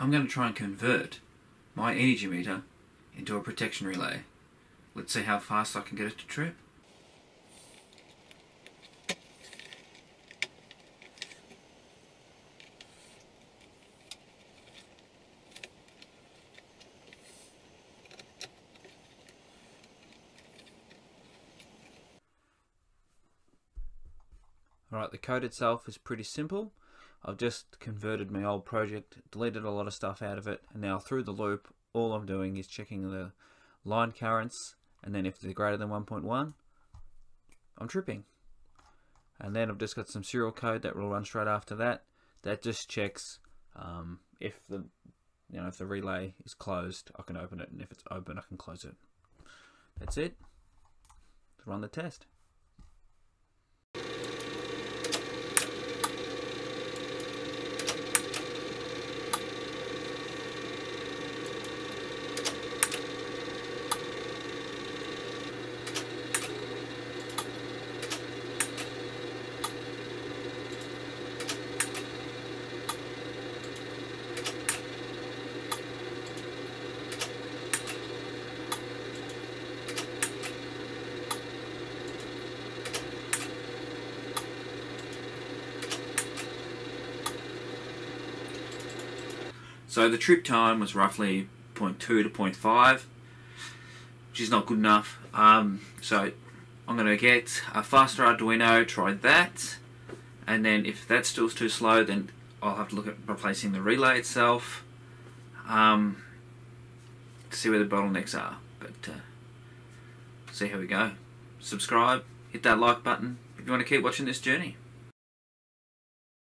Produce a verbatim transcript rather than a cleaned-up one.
I'm going to try and convert my energy meter into a protection relay. Let's see how fast I can get it to trip. Alright, the code itself is pretty simple. I've just converted my old project, deleted a lot of stuff out of it, and now through the loop, all I'm doing is checking the line currents, and then if they're greater than one point one, I'm tripping. And then I've just got some serial code that will run straight after that. That just checks um, if the you know if the relay is closed, I can open it, and if it's open, I can close it. That's it. Let's run the test. So the trip time was roughly zero point two to zero point five, which is not good enough. Um, so I'm going to get a faster Arduino, try that, and then if that still is too slow, then I'll have to look at replacing the relay itself um, to see where the bottlenecks are. But uh, see how we go. Subscribe, hit that like button if you want to keep watching this journey.